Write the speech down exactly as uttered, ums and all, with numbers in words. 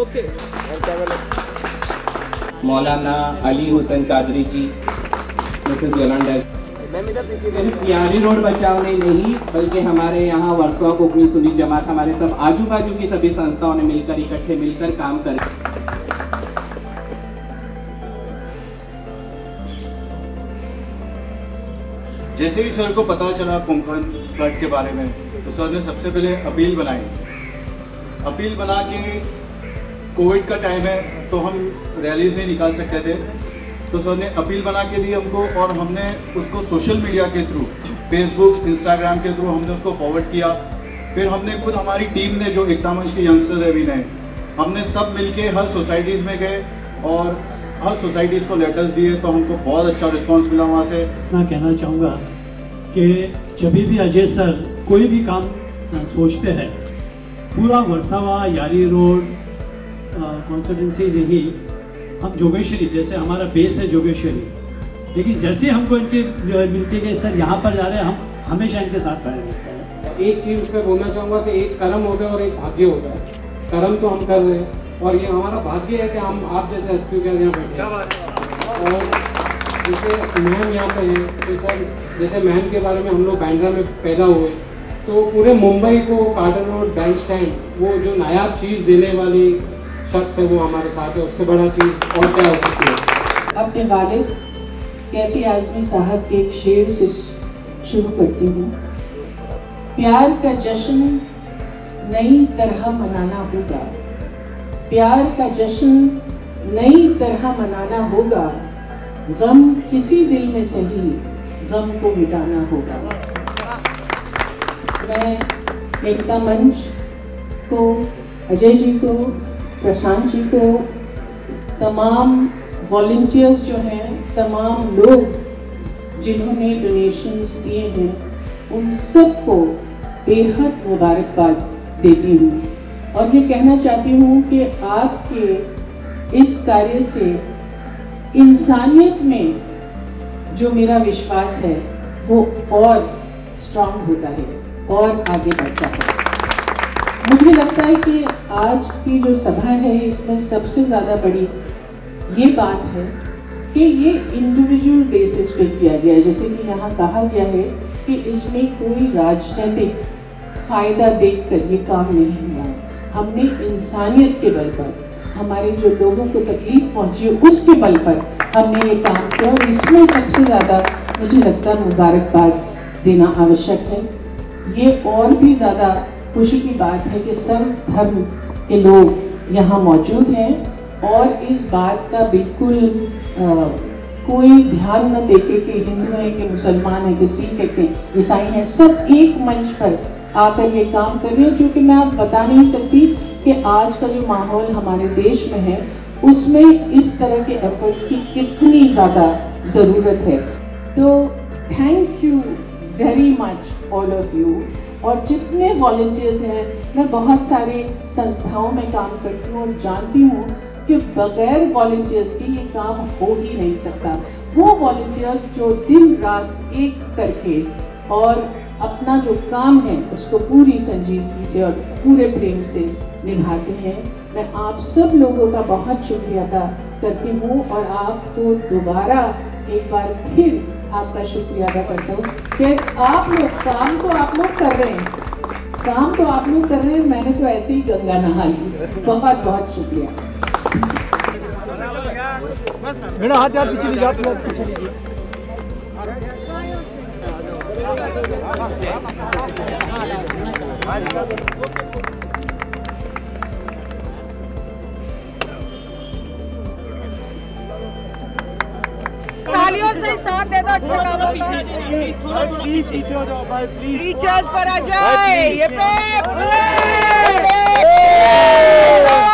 Okay. Maulana Ali Hussain Qadri ji, Mrs जलंडा यारी road बचाव ने नहीं बल्कि हमारे यहाँ वर्सोवा कोंकणी सुन्नी जमात, हमारे सब आजू बाजू की सभी संस्थाओं ने मिलकर इकट्ठे मिलकर काम कर। जैसे ही सर को पता चला कोंकण फ्लड के बारे में तो सर ने सबसे पहले अपील बनाई। अपील बना के कोविड का टाइम है तो हम रैलीज नहीं निकाल सकते थे, तो सर ने अपील बना के दी हमको और हमने उसको सोशल मीडिया के थ्रू, फेसबुक, इंस्टाग्राम के थ्रू हमने उसको फॉरवर्ड किया। फिर हमने खुद, हमारी टीम ने, जो एकता मंच के यंगस्टर्स है भी नए, हमने सब मिलके हर सोसाइटीज़ में गए और हर सोसाइटीज़ को लेटर्स दिए, तो हमको बहुत अच्छा रिस्पॉन्स मिला वहाँ से। मैं कहना चाहूँगा कि जब भी अजय सर कोई भी काम सोचते हैं, पूरा वर्सोवा यारी रोड कॉन्स्टिटेंसी नहीं, हम जोगेश्वरी, जैसे हमारा बेस है जोगेश्वरी, लेकिन जैसे हमको इनके मिलते गए सर यहाँ पर जा रहे हैं, हम हमेशा इनके साथ खड़े रहते हैं। एक चीज़ उसमें बोलना चाहूँगा कि एक कर्म होगा और एक भाग्य होता है। कर्म तो हम कर रहे हैं और ये हमारा भाग्य है कि हम आप जैसे हस्ती के यहाँ बैठे हैं। और जैसे मैम यहाँ पे हैं, तो सर जैसे मैम के बारे में, हम लोग बैंड्रा में पैदा हुए तो पूरे मुंबई को काटन रोड, बैंक स्टैंड, वो जो नायाब चीज़ देने वाली शख्स है वो हमारे साथ है, उससे बड़ा चीज़ और क्या हो सकती है। अपने वालिद कैफी आजमी साहब के एक शेर से शुरू करती हूँ। प्यार का जश्न नई तरह मनाना होगा, प्यार का जश्न नई तरह मनाना होगा, गम किसी दिल में सही, गम को मिटाना होगा। मैं एकता मंच को, अजय जी को, प्रशांत जी को, तमाम वॉल्टियर्स जो हैं, तमाम लोग जिन्होंने डोनेशंस दिए हैं, उन सबको बेहद मुबारकबाद देती हूँ और ये कहना चाहती हूँ कि आपके इस कार्य से इंसानियत में जो मेरा विश्वास है वो और स्ट्रॉन्ग होता है और आगे बढ़ता है। मुझे लगता है कि आज की जो सभा है इसमें सबसे ज़्यादा बड़ी ये बात है कि ये इंडिविजुअल बेसिस पे किया गया है। जैसे कि यहाँ कहा गया है कि इसमें कोई राजनीतिक फ़ायदा देखकर ये काम नहीं हुआ है। हमने इंसानियत के बल पर, हमारे जो लोगों को तकलीफ पहुँची उसके बल पर हमने ये काम किया और इसमें सबसे ज़्यादा मुझे लगता है मुबारकबाद देना आवश्यक है। ये और भी ज़्यादा खुशी की बात है कि सर्व धर्म के लोग यहाँ मौजूद हैं और इस बात का बिल्कुल आ, कोई ध्यान न देके कि हिंदू हैं कि मुसलमान हैं कि सिख हैं कि ईसाई हैं, सब एक मंच पर आकर ये काम कर रहे हैं, जो कि मैं आप बता नहीं सकती कि आज का जो माहौल हमारे देश में है उसमें इस तरह के एफर्ट्स की कितनी ज़्यादा ज़रूरत है। तो thank you very much all of you. और जितने वॉलंटियर्स हैं, मैं बहुत सारी संस्थाओं में काम करती हूँ और जानती हूँ कि बगैर वॉलंटियर्स के ये काम हो ही नहीं सकता। वो वॉलंटियर्स जो दिन रात एक करके और अपना जो काम है उसको पूरी संजीदगी से और पूरे प्रेम से निभाते हैं, मैं आप सब लोगों का बहुत शुक्रिया अदा करती हूँ और आपको दोबारा एक बार फिर आपका शुक्रिया अदा करता हूँ कि आप लोग काम तो आप लोग कर रहे हैं, काम तो आप लोग कर रहे हैं, मैंने तो ऐसे ही गंगा नहा ली। बहुत बहुत शुक्रिया। मेरा हाथ यार पीछे ले जाओ, पीछे ले जाओ। से साथ दे दो, टीचर्स पर आ जाए।